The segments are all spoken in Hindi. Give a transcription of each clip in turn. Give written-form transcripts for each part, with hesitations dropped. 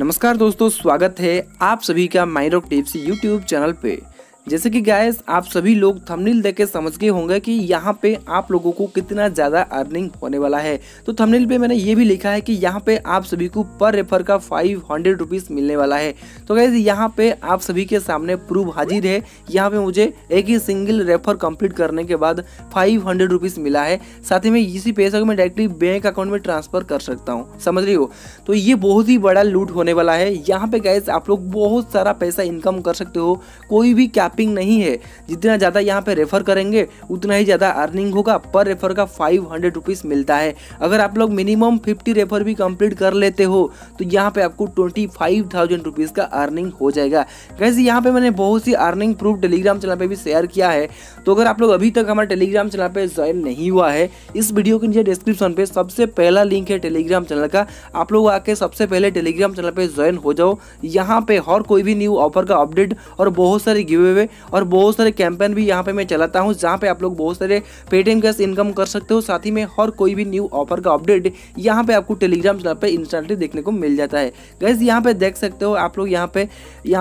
नमस्कार दोस्तों, स्वागत है आप सभी का my rock tips YouTube channel पे। जैसे कि गाइस आप सभी लोग थंबनेल देख के समझ गए होंगे कि यहाँ पे आप लोगों को कितना ज़्यादा अर्निंग होने वाला है। तो थंबनेल पे मैंने ये भी लिखा है कि यहाँ पे आप सभी को पर रेफर का 500 रुपीज़ मिलने वाला है। तो गाइस यहाँ पे आप सभी के सामने प्रूफ हाजिर है। यहाँ पे मुझे एक ही सिंगल रेफर कंप्लीट करने के बाद 500 रुपीज़ मिला है। साथ ही में इसी पैसे को मैं डायरेक्टली बैंक अकाउंट में ट्रांसफ़र कर सकता हूँ, समझ रही हो। तो ये बहुत ही बड़ा लूट होने वाला है। यहाँ पर गाइस आप लोग बहुत सारा पैसा इनकम कर सकते हो, कोई भी नहीं है। जितना ज्यादा यहाँ पे रेफर करेंगे उतना ही ज्यादा अर्निंग होगा। पर रेफर का 500 रुपीज़ मिलता है। अगर आप लोग मिनिमम 50 रेफर भी कंप्लीट कर लेते हो तो यहाँ पे आपको 25,000 रुपीज़ का अर्निंग हो जाएगा। गाइस यहाँ पे मैंने बहुत सी अर्निंग प्रूफ टेलीग्राम चैनल पे भी शेयर किया है। तो अगर आप लोग अभी तक हमारे टेलीग्राम चैनल पे ज्वाइन नहीं हुआ है, इस वीडियो के नीचे डिस्क्रिप्शन पे सबसे पहला लिंक है टेलीग्राम चैनल का। आप लोग आके सबसे पहले टेलीग्राम चैनल पे ज्वाइन हो जाओ। यहाँ पे और कोई भी न्यू ऑफर का अपडेट और बहुत सारे गिव अवे और बहुत सारे कैंपेन भी यहाँ पे मैं चलाता हूँ, जहाँ पे आप लोग बहुत सारे पेटीएम कैश इनकम कर सकते हो। साथ ही में हर कोई भी न्यू ऑफर का अपडेट यहाँ पे आपको टेलीग्राम चैनल पे इंस्टेंटली देखने को मिल जाता है। गाइस यहाँ पे देख सकते हो आप लोग यहाँ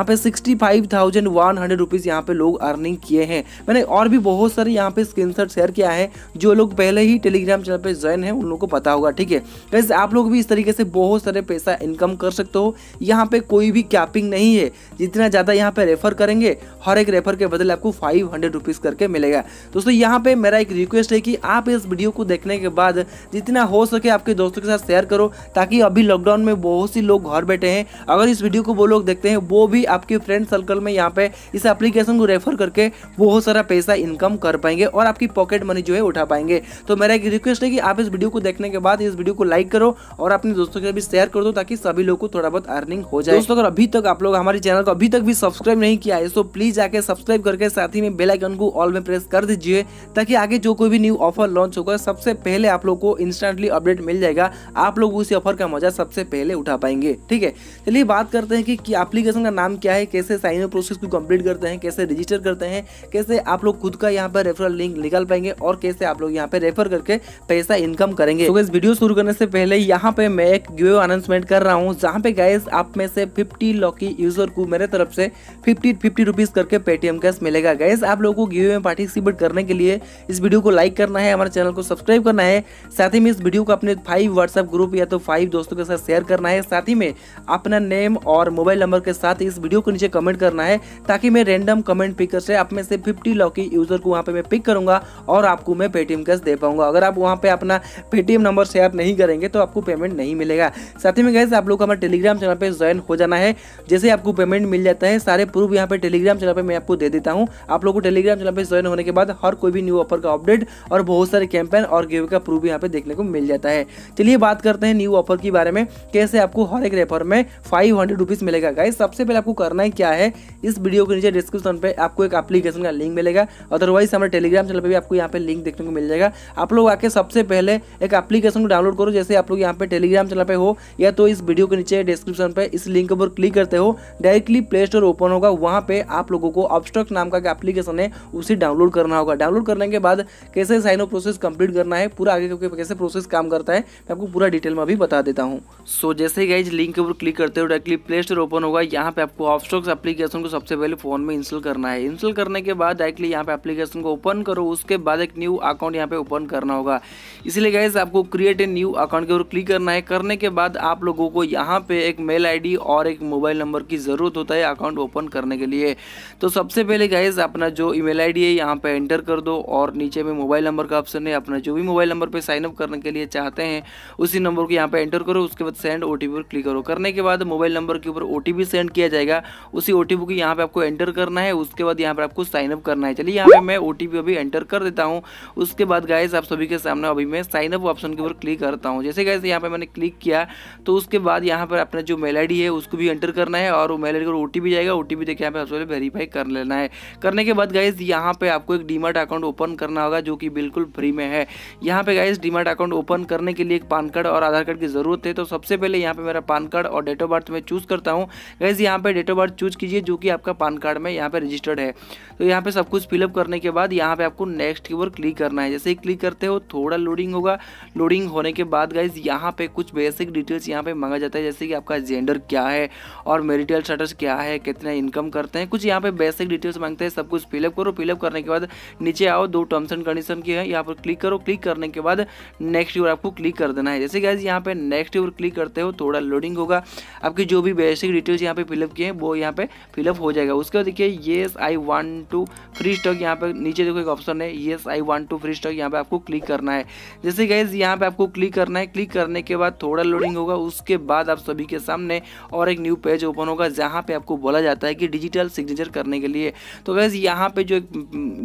पे 65,100 रुपीज़ यहाँ पे लोग अर्निंग किए हैं। मैंने और भी बहुत सारे यहाँ पे स्क्रीनशॉट शेयर किया है। जो लोग पहले ही टेलीग्राम चैनल पर ज्वाइन है उन लोगों को पता होगा, ठीक है। गाइस आप लोग भी इस तरीके से बहुत सारे पैसा इनकम कर सकते हो। यहाँ पे कोई भी कैपिंग नहीं है। जितना ज़्यादा यहाँ पे रेफर करेंगे हर एक रेफर के बदले आपको 500 रुपीज़ करके मिलेगा। दोस्तों यहाँ पे मेरा एक रिक्वेस्ट है कि आप इस वीडियो को देखने के बाद जितना हो सके आपके दोस्तों के साथ शेयर करो, ताकि अभी लॉकडाउन में बहुत सी लोग घर बैठे हैं। अगर इस वीडियो को वो लोग देखते हैं, वो भी आपके फ्रेंड सर्कल में यहाँ पे इस एप्लीकेशन को रेफर करके बहुत सारा पैसा इनकम कर पाएंगे और आपकी पॉकेट मनी जो है उठा पाएंगे। तो मेरा एक रिक्वेस्ट है कि आप इस वीडियो को देखने के बाद इस वीडियो को लाइक करो और अपने दोस्तों के साथ भी शेयर कर दो, ताकि सभी लोग को थोड़ा बहुत अर्निंग हो जाए। दोस्तों अगर अभी तक आप लोग हमारे चैनल को अभी तक भी सब्सक्राइब नहीं किया है तो प्लीज़ के सब्सक्राइब करके साथ ही में बेल आइकन को ऑल में प्रेस कर दीजिए, ताकि आगे जो कोई भी न्यू ऑफर लॉन्च होगा सबसे पहले आप लोग को इंस्टेंटली अपडेट मिल जाएगा। आप लोग उसी ऑफर का मजा सबसे पहले उठा पाएंगे, ठीक है। चलिए बात करते हैं कि एप्लीकेशन का नाम क्या है, कैसे साइन अप प्रोसेस को कंप्लीट करते हैं, कैसे रजिस्टर करते हैं, कैसे आप लोग खुद का यहाँ पर रेफरल लिंक निकाल पाएंगे और कैसे आप लोग यहाँ पर रेफर करके पैसा इनकम करेंगे। तो इस वीडियो शुरू करने से पहले यहाँ पे मैं एक गिव अवे अनाउंसमेंट कर रहा हूँ, जहाँ पे गाइस आप में से 50 लॉकी यूजर को मेरे तरफ से 50 रुपीज़ करके पेटीएम कैश मिलेगा। गाइस आप लोगों को गिव अवे में पार्टिसिपेट करने के लिए इस वीडियो को लाइक करना है, हमारे चैनल को सब्सक्राइब करना है, साथ ही में इस वीडियो को अपने 5 व्हाट्सएप ग्रुप या तो 5 दोस्तों के साथ शेयर करना है। साथ ही में अपना नेम और मोबाइल नंबर के साथ इस वीडियो के नीचे कमेंट करना है, ताकि मैं रैंडम कमेंट पिकर से आप में से 50 लॉकी यूजर को वहाँ पे मैं पिक करूँगा और आपको मैं पेटीएम कैश दे पाऊँगा। अगर आप वहाँ पर अपना पेटीएम नंबर शेयर नहीं करेंगे तो आपको पेमेंट नहीं मिलेगा। साथ ही में गाइस आप लोग हमारे टेलीग्राम चैनल पर ज्वाइन हो जाना है। जैसे आपको पेमेंट मिल जाता है, सारे प्रूफ यहाँ पर टेलीग्राम चैनल पर मैं आपको दे देता हूं। आप लोगों को टेलीग्राम चैनल पे ज्वाइन होने के बाद हर कोई भी न्यू ऑफर का अपडेट और बहुत सारे कैंपेन और गिव अवे का प्रूफ यहां पे देखने को मिल जाता है। चलिए बात करते हैं न्यू ऑफर के बारे में, कैसे आपको हर एक रेफर में 500 रुपीज़ मिलेगा। गाइस सबसे पहले आपको करना है क्या है, इस वीडियो के नीचे डिस्क्रिप्शन पे आपको एक एप्लीकेशन का लिंक मिलेगा, अदरवाइज हमारे टेलीग्राम चैनल पर भी आपको यहाँ पे लिंक देखने को मिल जाएगा। आप लोग आके सबसे पहले एक एप्लीकेशन को डाउनलोड करो। जैसे आप लोग यहाँ पे टेलीग्राम चैनल पर हो या तो इस वीडियो के नीचे डिस्क्रिप्शन पर इस लिंक पर क्लिक करते हो, डायरेक्टली प्ले स्टोर ओपन होगा। वहाँ पे आप लोगों को ऑब्स्ट्रक्ट नाम का एप्लीकेशन है उसे डाउनलोड करना होगा। डाउनलोड करने के बाद कैसे साइन अप प्रोसेस कंप्लीट करना है, पूरा आगे कैसे प्रोसेस काम करता है मैं आपको पूरा डिटेल में भी बता देता हूँ। सो जैसे ही गाइस लिंक के ऊपर क्लिक करते हो डायरेक्टली प्ले स्टोर ओपन होगा। यहाँ पे आपको ऑब्स्ट्रक्ट एप्लीकेशन को सबसे पहले फोन में इंस्टॉल करना है। इंस्टॉल करने के बाद डायरेक्टली यहाँ पे एप्लीकेशन को ओपन करो, उसके बाद एक न्यू अकाउंट यहाँ पे ओपन करना होगा। इसलिए गाइस आपको क्रिएट ए न्यू अकाउंट के ऊपर क्लिक करना है। करने के बाद आप लोगों को यहाँ पे एक मेल ID और एक मोबाइल नंबर की जरूरत होता है अकाउंट ओपन करने के लिए। तो सबसे पहले गाइस अपना जो ईमेल ID है यहाँ पे एंटर कर दो और नीचे में मोबाइल नंबर का ऑप्शन है। अपना जो भी मोबाइल नंबर पे साइन अप करने के लिए चाहते हैं उसी नंबर को यहाँ पे एंटर करो। उसके बाद सेंड OTP पर क्लिक करो। करने के बाद मोबाइल नंबर के ऊपर OTP सेंड किया जाएगा, उसी OTP को यहाँ पे आपको एंटर करना है। उसके बाद यहाँ पर आपको साइन अप करना है। चलिए यहाँ पे मैं OTP अभी एंटर कर देता हूँ। उसके बाद गाइस आप सभी के सामने अभी मैं साइन अप ऑप्शन के ऊपर क्लिक करता हूँ। जैसे गाइस यहाँ पे मैंने क्लिक किया तो उसके बाद यहाँ पर अपना जो मेल ID है उसको भी एंटर करना है और वो मेल ID पर OTP जाएगा। OTP देखिए यहाँ पे वेरीफाई करना कर लेना है। करने के बाद गाइज यहाँ पे आपको एक डीमैट अकाउंट ओपन करना होगा जो कि बिल्कुल फ्री में है। यहाँ पे गाइज डीमैट अकाउंट ओपन करने के लिए एक पान कार्ड और आधार कार्ड की जरूरत है। तो सबसे पहले यहाँ पे मेरा पान कार्ड और डेट ऑफ बर्थ मैं चूज करता हूँ। गाइज यहाँ पे डेट ऑफ बर्थ चूज कीजिए जो कि आपका पान कार्ड में यहाँ पे रजिस्टर्ड है। तो यहाँ पे सब कुछ फिलअप करने के बाद यहाँ पे आपको नेक्स्ट की ओर क्लिक करना है। जैसे ही क्लिक करते हो थोड़ा लोडिंग होगा। लोडिंग होने के बाद गाइज यहाँ पे कुछ बेसिक डिटेल्स यहाँ पे मांगा जाता है, जैसे कि आपका जेंडर क्या है और मैरिटल स्टेटस क्या है, कितना इनकम करते हैं, कुछ यहाँ पे बेसिक डिटेल्स मांगते हैं। सब कुछ फिलअप करो। फिलअप करने के बाद नीचे आओ, दो टर्म्स एंड कंडीशन की है, यहाँ पर क्लिक करो। क्लिक करने के बाद नेक्स्ट ओर आपको क्लिक कर देना है। जैसे गाइज यहाँ पे नेक्स्ट ओर क्लिक करते हो थोड़ा लोडिंग होगा। आपकी जो भी बेसिक डिटेल्स यहाँ पे फिलअप किए हैं वो यहाँ पे फिलअप हो जाएगा। उसके बाद देखिए yes I want to free stock, यहाँ पे नीचे देखो एक ऑप्शन है yes I want to free stock, यहाँ पे आपको क्लिक करना है। जैसे गाइज यहाँ पे आपको क्लिक करना है। क्लिक करने के बाद थोड़ा लोडिंग होगा। उसके बाद आप सभी के सामने और एक न्यू पेज ओपन होगा जहाँ पे आपको बोला जाता है कि डिजिटल सिग्नेचर करने के लिए। तो गाइज यहाँ पे जो एक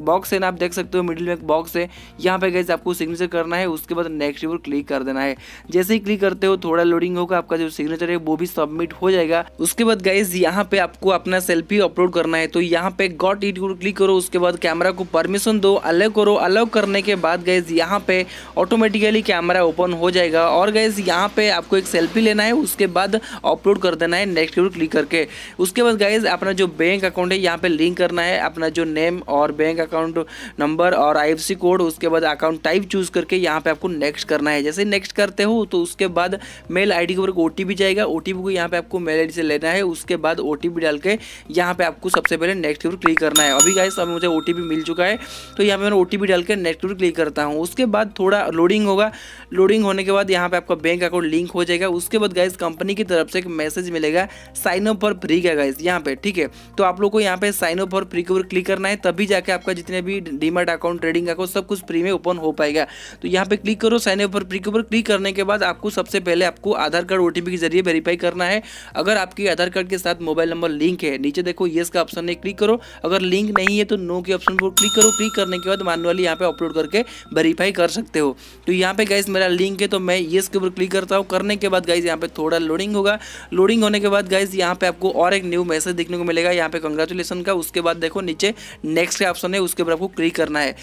बॉक्स है ना, आप देख सकते हो मिडिल में एक बॉक्स है, यहाँ पे गाइज आपको सिग्नेचर करना है। उसके बाद नेक्स्ट पर क्लिक कर देना है। जैसे ही क्लिक करते हो थोड़ा लोडिंग होगा, आपका जो सिग्नेचर है वो भी सबमिट हो जाएगा। उसके बाद गाइज यहाँ पे आपको अपना सेल्फी अपलोड करना है। तो यहाँ पे गॉट इट पर क्लिक करो। उसके बाद कैमरा को परमिशन दो, अलाउ करो। अलाउ करने के बाद गाइज यहाँ पे ऑटोमेटिकली कैमरा ओपन हो जाएगा। और गाइज यहाँ पे आपको एक सेल्फी लेना है, उसके बाद अपलोड कर देना है नेक्स्ट पर क्लिक करके। उसके बाद गाइज अपना जो बैंक अकाउंट है यहाँ पे लिंक करना है, अपना जो नेम और बैंक अकाउंट नंबर और आईएफएससी कोड, उसके बाद अकाउंट टाइप चूज करके यहाँ पे आपको नेक्स्ट करना है। जैसे नेक्स्ट करते हो तो उसके बाद मेल आईडी के ऊपर ओटीपी जाएगा। ओटीपी को यहाँ पे आपको मेल आईडी से लेना है। उसके बाद ओटीपी डाल के यहाँ पे आपको सबसे पहले नेक्स्ट के ऊपर क्लिक करना है। अभी गाइज अब मुझे ओटीपी मिल चुका है, तो यहाँ पे मैं ओटीपी डाल के नेक्स्ट के ऊपर क्लिक करता हूँ। उसके बाद थोड़ा लोडिंग होगा। लोडिंग होने के बाद यहाँ पे आपका बैंक अकाउंट लिंक हो जाएगा। उसके बाद गाइज कंपनी की तरफ से एक मैसेज मिलेगा साइन अप फॉर फ्री का गाइज यहाँ पे, ठीक है। तो आप लोग को यहाँ पे साइन अप फॉर फ्री के ऊपर क्लिक करना है, तभी जाके आपका जितने भी डीमैट अकाउंट, ट्रेडिंग अकाउंट सब कुछ फ्री में ओपन हो पाएगा। तो यहाँ पे क्लिक करो साइन अप फॉर फ्री के ऊपर। क्लिक करने के बाद आपको सबसे पहले आपको आधार कार्ड ओटीपी के जरिए वेरीफाई करना है। अगर आपके आधार कार्ड के साथ मोबाइल नंबर लिंक है, नीचे देखो येस का ऑप्शन है, क्लिक करो। अगर लिंक नहीं है तो नो के ऑप्शन पर क्लिक करो। क्लिक करने के बाद मैनुअली यहाँ पे अपलोड करके वेरीफाई कर सकते हो। तो यहाँ पे गाइज मेरा लिंक है तो मैं येस के ऊपर क्लिक करता हूँ। करने के बाद गाइज यहाँ पे थोड़ा लोडिंग होगा। लोडिंग होने के बाद गाइज यहाँ पे आपको और एक न्यू मैसेज देखने को मिलेगा यहाँ पे कांग्रेचुलेशन का। उसके बाद देखो नीचे नेक्स्ट का ऑप्शन है, उसके ऊपर आपको क्लिक करना है।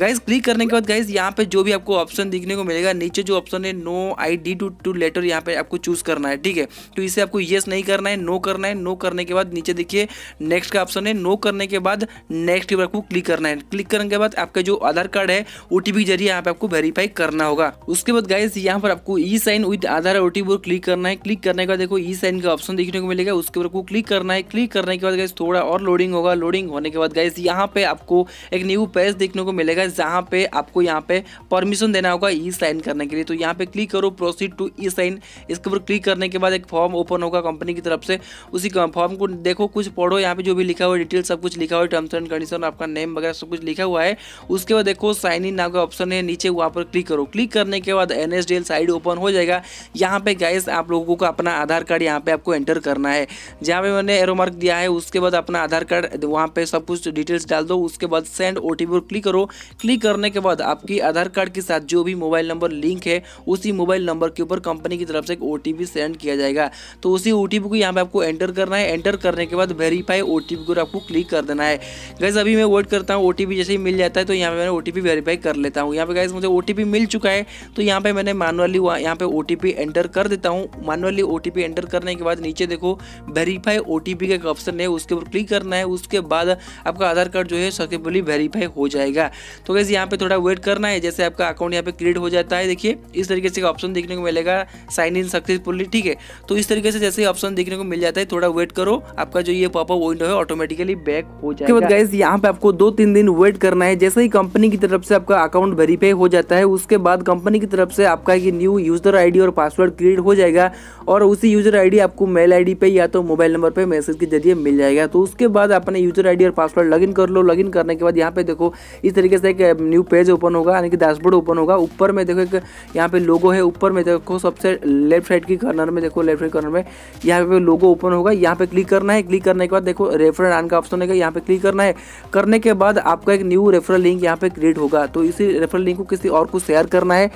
गाइज क्लिक करने के बाद गाइज यहाँ पे जो भी आपको ऑप्शन दिखने को मिलेगा, नीचे जो ऑप्शन है no I D do letter, यहाँ पे आपको चूज करना है, ठीक है। तो इसे आपको येस नहीं करना है, नो करना है। नो करने के बाद नीचे देखिए नेक्स्ट का ऑप्शन है। नो करने के बाद नेक्स्ट के ऊपर आपको क्लिक करना है। क्लिक करने के बाद आपका जो आधार कार्ड है ओटीपी के जरिए यहाँ पे आपको वेरीफाई करना होगा। उसके बाद गाइज यहाँ पर आपको e sign with Aadhaar OTP पर क्लिक करना है। क्लिक करने के बाद देखो ई साइन का ऑप्शन देखने को मिलेगा, उसके ऊपर आपको क्लिक करना है। क्लिक करने के बाद गाइज थोड़ा और लोडिंग होगा। लोडिंग होने के बाद गाइज यहाँ पे आपको एक न्यू पेज देखने को मिलेगा जहां पे आपको यहां पे परमिशन देना होगा ई साइन करने के लिए। तो यहां पे क्लिक करो प्रोसीड टू ई साइन। इसके ऊपर क्लिक करने के बाद एक फॉर्म ओपन होगा कंपनी की तरफ से। उसी फॉर्म को देखो, कुछ पढ़ो, यहां पे जो भी लिखा हुआ डिटेल सब कुछ लिखा हुआ, टर्म्स एंड कंडीशन, आपका नेम वगैरह सब कुछ लिखा हुआ है। उसके बाद देखो साइन इन नाउ का ऑप्शन है नीचे, वहां पर क्लिक करो। क्लिक करने के बाद एनएसडीएल साइट ओपन हो जाएगा। यहाँ पे गाइस आप लोगों को अपना आधार कार्ड यहाँ पे आपको एंटर करना है, जहाँ पे मैंने एरो मार्क दिया है। उसके बाद अपना आधार कार्ड वहाँ पे सब कुछ डिटेल्स डाल दो। उसके बाद सेंड ओटीपी पर क्लिक करो। क्लिक करने के बाद आपकी आधार कार्ड के साथ जो भी मोबाइल नंबर लिंक है, उसी मोबाइल नंबर के ऊपर कंपनी की तरफ से एक ओटीपी सेंड किया जाएगा। तो उसी ओटीपी को यहाँ पे आपको एंटर करना है। एंटर करने के बाद वेरीफाई ओटीपी को आपको क्लिक कर देना है। गाइस अभी मैं वेट करता हूँ, ओटीपी जैसे ही मिल जाता है तो यहाँ पे मैंने ओटीपी वेरीफाई कर लेता हूँ। यहाँ पे गाइस मुझे ओटीपी मिल चुका है, तो यहाँ पे मैंने मैनुअली यहाँ पे ओटीपी एंटर कर देता हूँ। मैनुअली ओटीपी एंटर करने के बाद नीचे देखो वेरीफाई ओटीपी का एक ऑप्शन है, उसके ऊपर क्लिक करना है। उसके बाद आपका आधार कार्ड जो है सक्सेसफुली वेरीफाई हो जाएगा। तो गाइस यहाँ पे थोड़ा वेट करना है। जैसे आपका अकाउंट यहाँ पे क्रिएट हो जाता है, देखिए इस तरीके से ऑप्शन देखने को मिलेगा साइन इन सक्सेसफुली, ठीक है। तो इस तरीके से जैसे ही ऑप्शन देखने को मिल जाता है, थोड़ा वेट करो, आपका जो ये पॉपअप विंडो है ऑटोमेटिकली बैक हो जाएगा। तो गाइस यहाँ पे आपको 2-3 दिन वेट करना है। जैसे ही कंपनी की तरफ से आपका अकाउंट वेरीफाई हो जाता है, उसके बाद कंपनी की तरफ से आपका ये न्यू यूजर आईडी और पासवर्ड क्रिएट हो जाएगा। और उसी यूजर आईडी आपको मेल आईडी पे या तो मोबाइल नंबर पे मैसेज के जरिए मिल जाएगा। तो उसके बाद अपने यूजर आईडी और पासवर्ड लॉगिन कर लो। लॉगिन करने के बाद यहाँ पे देखो इस तरीके से एक न्यू पेज ओपन होगा, यानी कि डैशबोर्ड ओपन होगा। ऊपर में देखो एक यहाँ पे लोगो है, ऊपर में देखो सबसे लेफ्ट साइड की कॉर्नर में देखो, लेफ्ट साइड कॉर्नर में यहाँ पे लोगो ओपन होगा। यहाँ पे क्लिक करना है। क्लिक करने के बाद देखो रेफरल आन का ऑप्शन है, यहाँ पे क्लिक करना है। करने के बाद आपका एक न्यू रेफरल लिंक यहाँ पे क्रिएट होगा। तो इसी रेफरल लिंक को किसी और को शेयर करना है।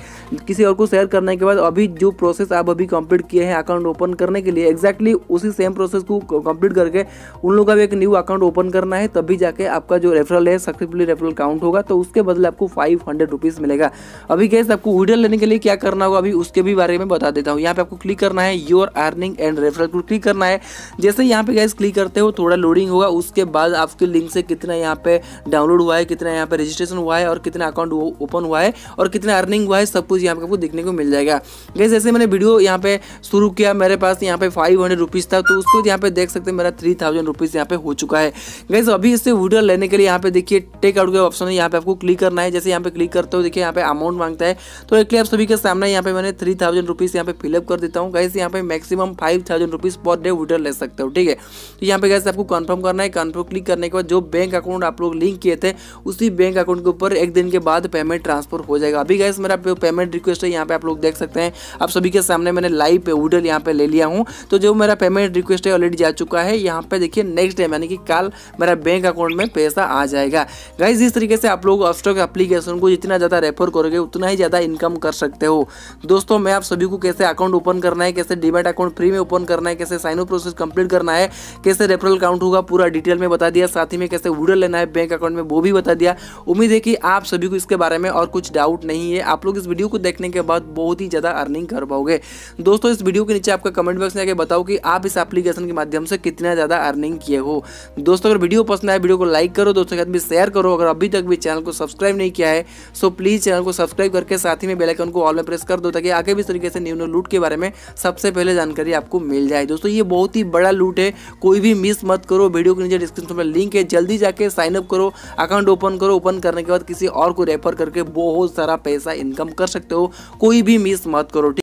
किसी और को शेयर करने के बाद अभी जो प्रोसेस आप अभी कंप्लीट किए हैं अकाउंट ओपन करने के लिए, एग्जैक्टली उसी सेम प्रोसेस को कंप्लीट करके उन लोगों का भी एक न्यू अकाउंट ओपन करना है। तभी जाके आपका जो रेफरल है सक्सेसफुली रेफरल काउंट होगा। तो उसके बदले आपको 500 रुपीज़ मिलेगा। अभी गाइस आपको विड्रॉल लेने के लिए क्या करना होगा अभी उसके भी बारे में बता देता हूँ। यहाँ पे आपको क्लिक करना है योर अर्निंग एंड रेफरल को क्लिक करना है। जैसे यहाँ पे गाइस क्लिक करते हो थोड़ा लोडिंग होगा। उसके बाद आपके लिंक से कितना यहाँ पे डाउनलोड हुआ है, कितना यहाँ पे रजिस्ट्रेशन हुआ है और कितना अकाउंट ओपन हुआ है और कितना अर्निंग हुआ है, सब कुछ यहाँ पे आपको देखने को मिल जाएगा। गाइस जैसे मैंने वीडियो यहाँ पे शुरू किया मेरे पास यहाँ पे 500 रुपीज़ था, तो उसको यहाँ पे देख सकते हैं मेरा 3000 रुपीज़ यहाँ पे हो चुका है। गाइस अभी इससे विड्रॉल लेने के लिए यहाँ पे देखिए टेकआउट का ऑप्शन है, यहाँ पे आपको क्लिक करना है। जैसे यहाँ पे क्लिक करते हो देखिए यहाँ पे अमाउंट मांगता है। तो एक आप सभी के सामने यहाँ पे मैंने 3000 रुपीज़ यहाँ पे फिलअप कर देता हूँ। गाइस यहाँ पे maximum 5000 rupees per day withdrawal ले सकते हो, ठीक है। तो यहाँ पे गाइस आपको कन्फर्म करना है। कन्फर्म क्लिक करने के बाद जो बैंक अकाउंट आप लोग लिंक किए थे उसी बैंक अकाउंट के ऊपर एक दिन के बाद पेमेंट ट्रांसफर हो जाएगा। अभी गाइस मेरा पेमेंट रिक्वेस्ट है, यहाँ पे आप लोग देख सकते हैं। आप सभी के सामने मैंने लाइव विड्रॉल यहाँ पे ले लिया हूँ। तो जो मेरा पेमेंट रिक्वेस्ट है ऑलरेडी जा चुका है। यहाँ पे देखिए नेक्स्ट टाइम यानी कि कल मेरा बैंक अकाउंट में पैसा आ जाएगा। गाइस इस तरीके से आप लोग ऑब्स्ट्रक्ट एप्लीकेशन को जितना ज़्यादा रेफर करोगे उतना ही ज़्यादा इनकम कर सकते हो। दोस्तों मैं आप सभी को कैसे अकाउंट ओपन करना है, कैसे डीमैट अकाउंट फ्री में ओपन करना है, कैसे साइन अप प्रोसेस कंप्लीट करना है, कैसे रेफरल काउंट होगा, पूरा डिटेल में बता दिया। साथ ही में कैसे विड्रॉल लेना है बैंक अकाउंट में वो भी बता दिया। उम्मीद है कि आप सभी को इसके बारे में और कुछ डाउट नहीं है। आप लोग इस वीडियो को देखने के बाद बहुत ही ज़्यादा अर्निंग कर पाओगे। दोस्तों इस वीडियो के नीचे आपका कमेंट बॉक्स में आके बताओ कि आप इस एप्लीकेशन के माध्यम से कितना ज़्यादा अर्निंग किए हो। दोस्तों अगर वीडियो पसंद आए वीडियो को लाइक करो, दोस्तों के साथ भी शेयर करो। अगर अभी तक भी चैनल को सब्सक्राइब नहीं किया है सो प्लीज़ चैनल को सब्सक्राइब करके साथ ही में बेल आइकन को ऑल में प्रेस कर दो, ताकि आगे भी इस तरीके से न्यू लूट के बारे में सबसे पहले जानकारी आपको मिल जाए। दोस्तों ये बहुत ही बड़ा लूट है, कोई भी मिस मत करो। वीडियो के नीचे डिस्क्रिप्शन में लिंक है, जल्दी जाके साइनअप करो, अकाउंट ओपन करो। ओपन करने के बाद किसी और को रेफर करके बहुत सारा पैसा इनकम कर सकते हो। कोई भी मिस मत करो।